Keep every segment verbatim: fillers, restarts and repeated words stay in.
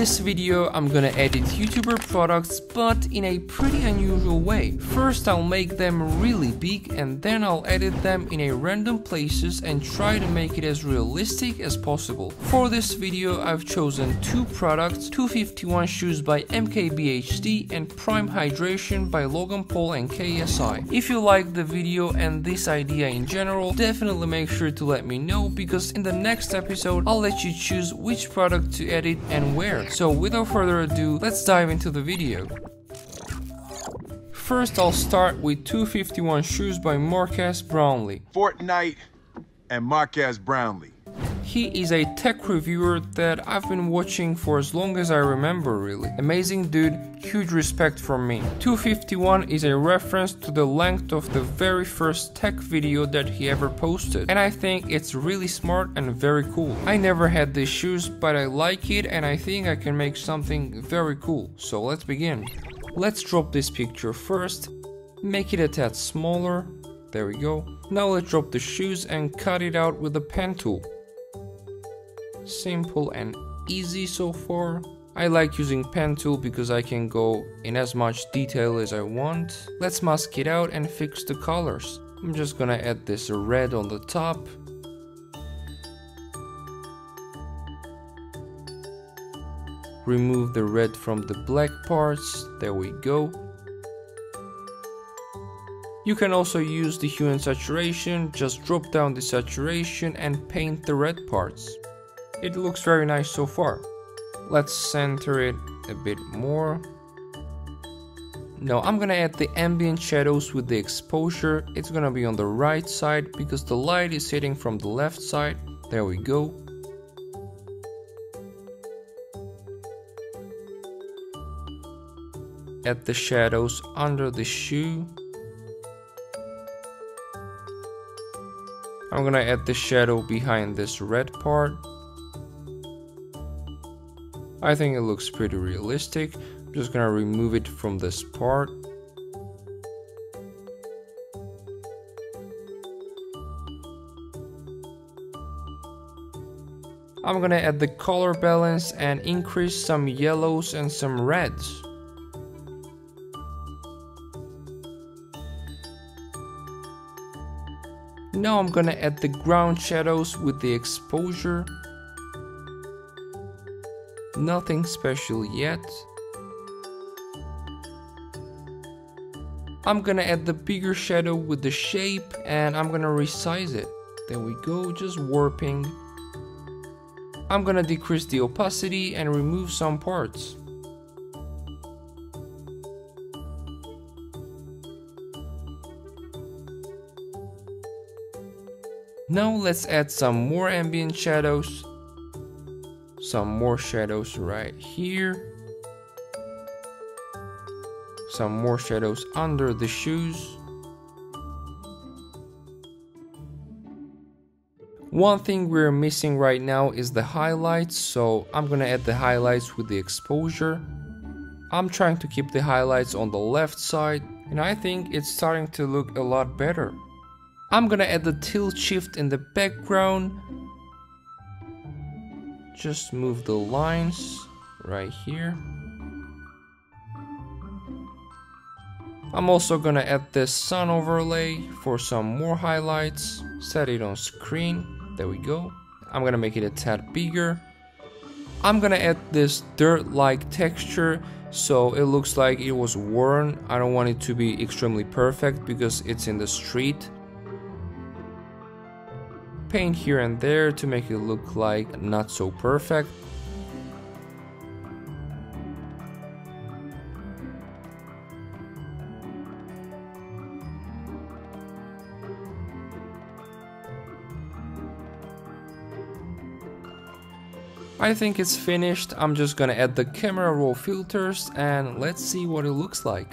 this video I'm gonna edit YouTuber products, but in a pretty unusual way. First I'll make them really big and then I'll edit them in a random places and try to make it as realistic as possible. For this video I've chosen two products, two fifty-one Shoes by M K B H D and Prime Hydration by Logan Paul and K S I. If you like the video and this idea in general, definitely make sure to let me know, because in the next episode I'll let you choose which product to edit and where. So without further ado, let's dive into the video. First I'll start with two fifty-one Shoes by Marques Brownlee. Fortnite and Marques Brownlee. He is a tech reviewer that I've been watching for as long as I remember, really. Amazing dude, huge respect from me. two fifty-one is a reference to the length of the very first tech video that he ever posted, and I think it's really smart and very cool. I never had these shoes, but I like it and I think I can make something very cool. So let's begin. Let's drop this picture first, make it a tad smaller, there we go. Now let's drop the shoes and cut it out with the pen tool. Simple and easy so far. I like using pen tool because I can go in as much detail as I want. Let's mask it out and fix the colors. I'm just gonna add this red on the top. Remove the red from the black parts, there we go. You can also use the hue and saturation, just drop down the saturation and paint the red parts. It looks very nice so far. Let's center it a bit more. Now I'm gonna add the ambient shadows with the exposure. It's gonna be on the right side because the light is hitting from the left side. There we go. Add the shadows under the shoe. I'm gonna add the shadow behind this red part. I think it looks pretty realistic. I'm just gonna remove it from this part. I'm gonna add the color balance and increase some yellows and some reds. Now I'm gonna add the ground shadows with the exposure. Nothing special yet. I'm gonna add the bigger shadow with the shape and I'm gonna resize it. There we go, just warping. I'm gonna decrease the opacity and remove some parts. Now let's add some more ambient shadows. Some more shadows right here. Some more shadows under the shoes. One thing we're missing right now is the highlights, so I'm gonna add the highlights with the exposure. I'm trying to keep the highlights on the left side, and I think it's starting to look a lot better. I'm gonna add the tilt shift in the background. Just move the lines right here. I'm also gonna add this sun overlay for some more highlights. Set it on screen. There we go. I'm gonna make it a tad bigger. I'm gonna add this dirt-like texture so it looks like it was worn. I don't want it to be extremely perfect because it's in the street. Paint here and there to make it look like not so perfect. I think it's finished. I'm just gonna add the camera roll filters and let's see what it looks like.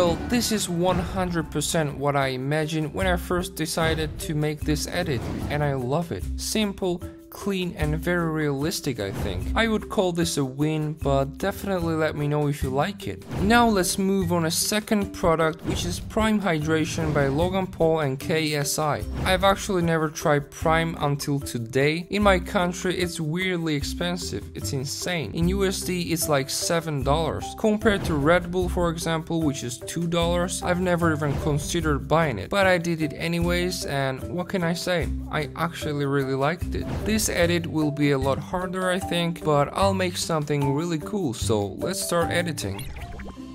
Well, this is one hundred percent what I imagined when I first decided to make this edit, and I love it. Simple, clean and very realistic, I think. I would call this a win, but definitely let me know if you like it. Now let's move on a second product, which is Prime Hydration by Logan Paul and K S I. I've actually never tried Prime until today. In my country it's weirdly expensive, it's insane. In U S D it's like seven dollars. Compared to Red Bull, for example, which is two dollars, I've never even considered buying it. But I did it anyways, and what can I say? I actually really liked it. This edit will be a lot harder, I think, but I'll make something really cool, so let's start editing.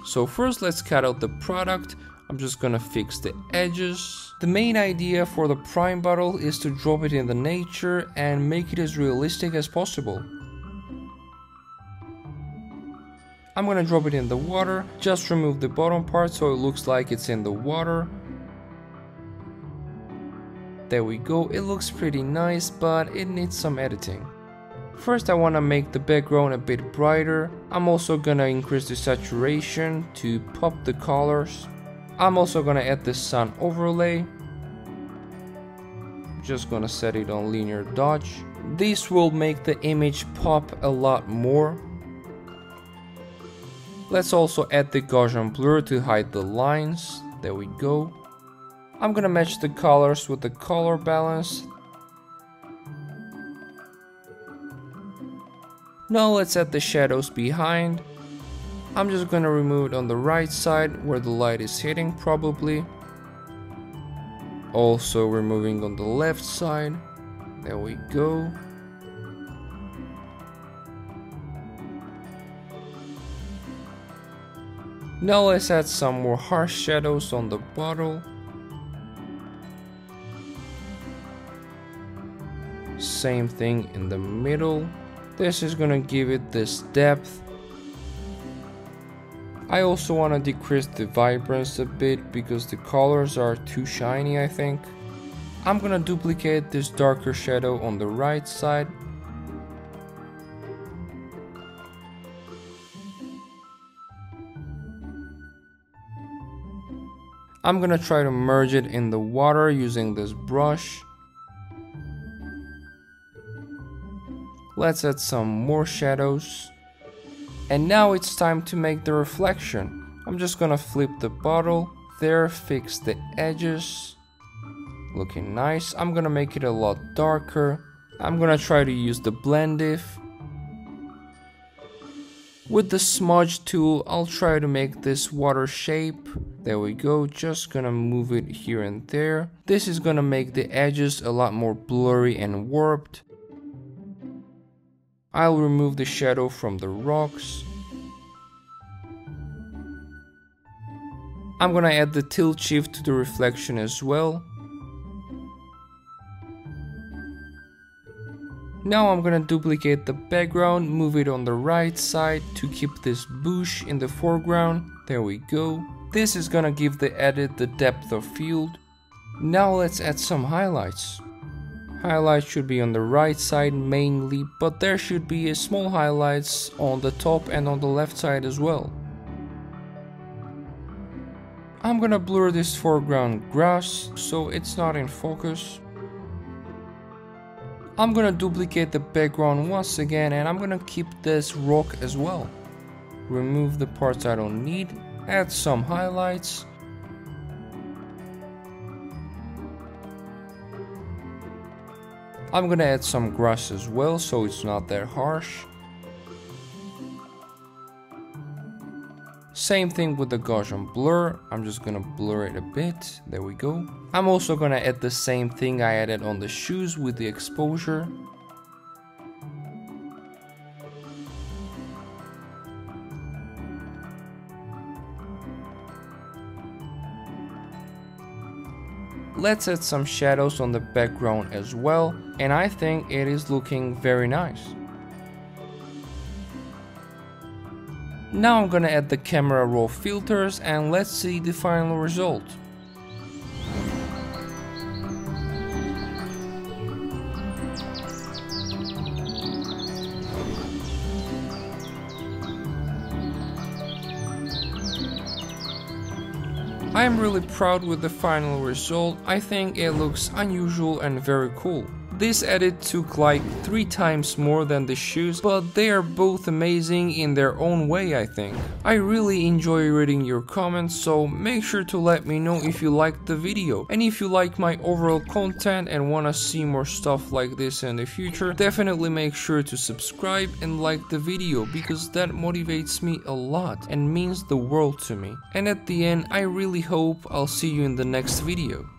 So first let's cut out the product. I'm just gonna fix the edges. The main idea for the Prime bottle is to drop it in the nature and make it as realistic as possible. I'm gonna drop it in the water, just remove the bottom part so it looks like it's in the water. There we go, it looks pretty nice, but it needs some editing. First I want to make the background a bit brighter. I'm also gonna increase the saturation to pop the colors. I'm also gonna add the sun overlay. Just gonna set it on linear dodge. This will make the image pop a lot more. Let's also add the Gaussian blur to hide the lines. There we go. I'm gonna match the colors with the color balance. Now let's add the shadows behind. I'm just gonna remove it on the right side where the light is hitting probably. Also removing on the left side. There we go. Now let's add some more harsh shadows on the bottle. Same thing in the middle. This is gonna give it this depth. I also want to decrease the vibrance a bit because the colors are too shiny, I think. I'm gonna duplicate this darker shadow on the right side. I'm gonna try to merge it in the water using this brush. Let's add some more shadows. And now it's time to make the reflection. I'm just gonna flip the bottle there, fix the edges. Looking nice. I'm gonna make it a lot darker. I'm gonna try to use the blend diff. With the smudge tool, I'll try to make this water shape. There we go, just gonna move it here and there. This is gonna make the edges a lot more blurry and warped. I'll remove the shadow from the rocks. I'm gonna add the tilt shift to the reflection as well. Now I'm gonna duplicate the background, move it on the right side to keep this bush in the foreground. There we go. This is gonna give the edit the depth of field. Now let's add some highlights. Highlights should be on the right side mainly, but there should be a small highlights on the top and on the left side as well. I'm gonna blur this foreground grass so it's not in focus. I'm gonna duplicate the background once again, and I'm gonna keep this rock as well. Remove the parts I don't need, add some highlights. I'm gonna add some grass as well, so it's not that harsh. Same thing with the Gaussian blur, I'm just gonna blur it a bit, there we go. I'm also gonna add the same thing I added on the shoes with the exposure. Let's add some shadows on the background as well, and I think it is looking very nice. Now I'm gonna add the camera raw filters and let's see the final result. I am really proud with the final result. I think it looks unusual and very cool. This edit took like three times more than the shoes, but they are both amazing in their own way, I think. I really enjoy reading your comments, so make sure to let me know if you liked the video. And if you like my overall content and wanna see more stuff like this in the future, definitely make sure to subscribe and like the video, because that motivates me a lot and means the world to me. And at the end, I really hope I'll see you in the next video.